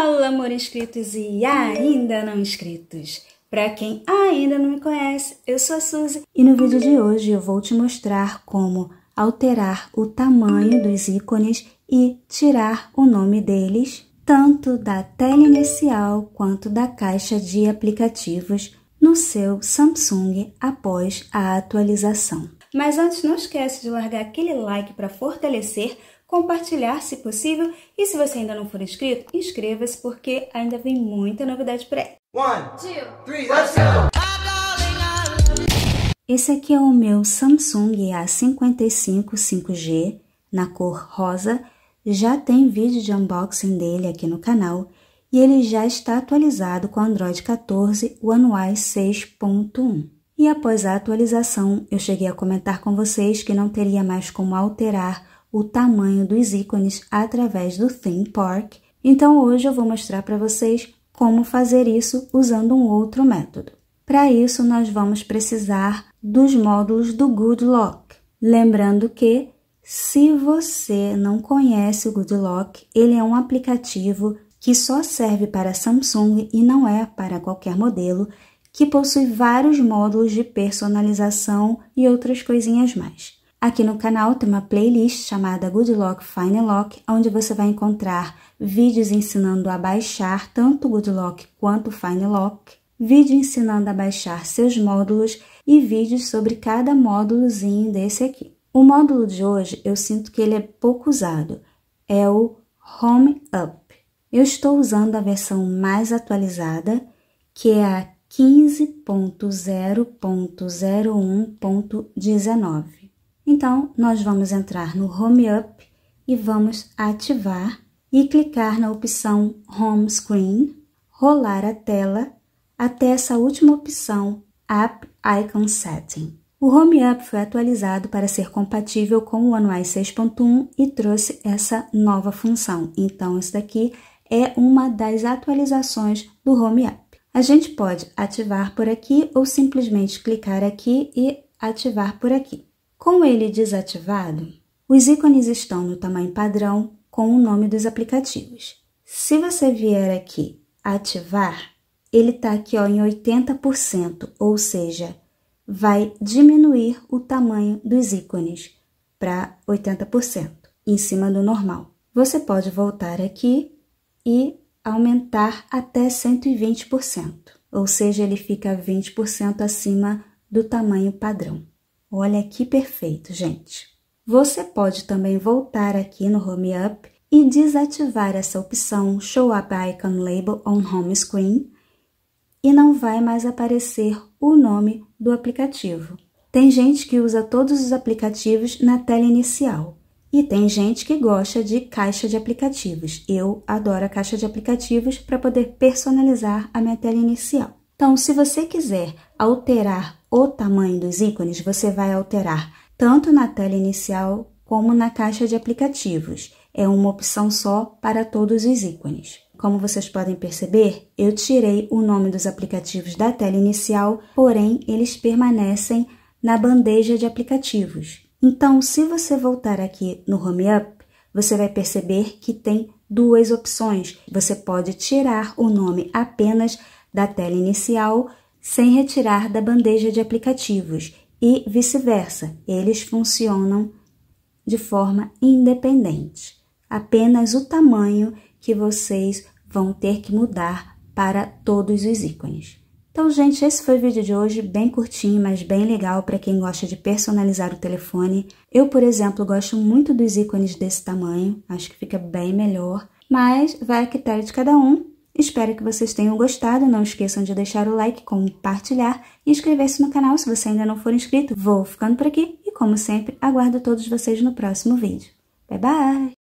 Fala, amor inscritos e ainda não inscritos! Para quem ainda não me conhece, eu sou a Suzy e no vídeo de hoje eu vou te mostrar como alterar o tamanho dos ícones e tirar o nome deles, tanto da tela inicial quanto da caixa de aplicativos no seu Samsung após a atualização. Mas antes, não esquece de largar aquele like para fortalecer, compartilhar se possível e se você ainda não for inscrito, inscreva-se porque ainda vem muita novidade por aí. 1, 2, 3, let's go! Esse aqui é o meu Samsung A55 5G na cor rosa, já tem vídeo de unboxing dele aqui no canal e ele já está atualizado com Android 14 One UI 6.1. E após a atualização, eu cheguei a comentar com vocês que não teria mais como alterar o tamanho dos ícones através do Theme Park, então hoje eu vou mostrar para vocês como fazer isso usando um outro método. Para isso, nós vamos precisar dos módulos do Good Lock. Lembrando que, se você não conhece o Good Lock, ele é um aplicativo que só serve para Samsung e não é para qualquer modelo, que possui vários módulos de personalização e outras coisinhas mais. Aqui no canal tem uma playlist chamada Good Lock, Fine Lock, onde você vai encontrar vídeos ensinando a baixar tanto Good Lock quanto Fine Lock, vídeo ensinando a baixar seus módulos e vídeos sobre cada módulozinho desse aqui. O módulo de hoje, eu sinto que ele é pouco usado, é o Home Up. Eu estou usando a versão mais atualizada, que é a 15.0.01.19. Então, nós vamos entrar no Home Up e vamos ativar e clicar na opção Home Screen, rolar a tela até essa última opção, App Icon Setting. O Home Up foi atualizado para ser compatível com o One UI 6.1 e trouxe essa nova função. Então, isso daqui é uma das atualizações do Home Up. A gente pode ativar por aqui ou simplesmente clicar aqui e ativar por aqui. Com ele desativado, os ícones estão no tamanho padrão com o nome dos aplicativos. Se você vier aqui ativar, ele está aqui ó, em 80%, ou seja, vai diminuir o tamanho dos ícones para 80%, em cima do normal. Você pode voltar aqui e aumentar até 120%, ou seja, ele fica 20% acima do tamanho padrão. Olha que perfeito, gente! Você pode também voltar aqui no Home Up e desativar essa opção Show Up Icon Label on Home Screen e não vai mais aparecer o nome do aplicativo. Tem gente que usa todos os aplicativos na tela inicial e tem gente que gosta de caixa de aplicativos. Eu adoro a caixa de aplicativos para poder personalizar a minha tela inicial. Então, se você quiser alterar o tamanho dos ícones, você vai alterar tanto na tela inicial como na caixa de aplicativos. É uma opção só para todos os ícones. Como vocês podem perceber, eu tirei o nome dos aplicativos da tela inicial, porém eles permanecem na bandeja de aplicativos. Então, se você voltar aqui no Home Up, você vai perceber que tem duas opções. Você pode tirar o nome apenas da tela inicial, sem retirar da bandeja de aplicativos e vice-versa. Eles funcionam de forma independente. Apenas o tamanho que vocês vão ter que mudar para todos os ícones. Então, gente, esse foi o vídeo de hoje, bem curtinho, mas bem legal para quem gosta de personalizar o telefone. Eu, por exemplo, gosto muito dos ícones desse tamanho, acho que fica bem melhor, mas vai a critério de cada um. Espero que vocês tenham gostado, não esqueçam de deixar o like, compartilhar e inscrever-se no canal se você ainda não for inscrito. Vou ficando por aqui e, como sempre, aguardo todos vocês no próximo vídeo. Bye, bye!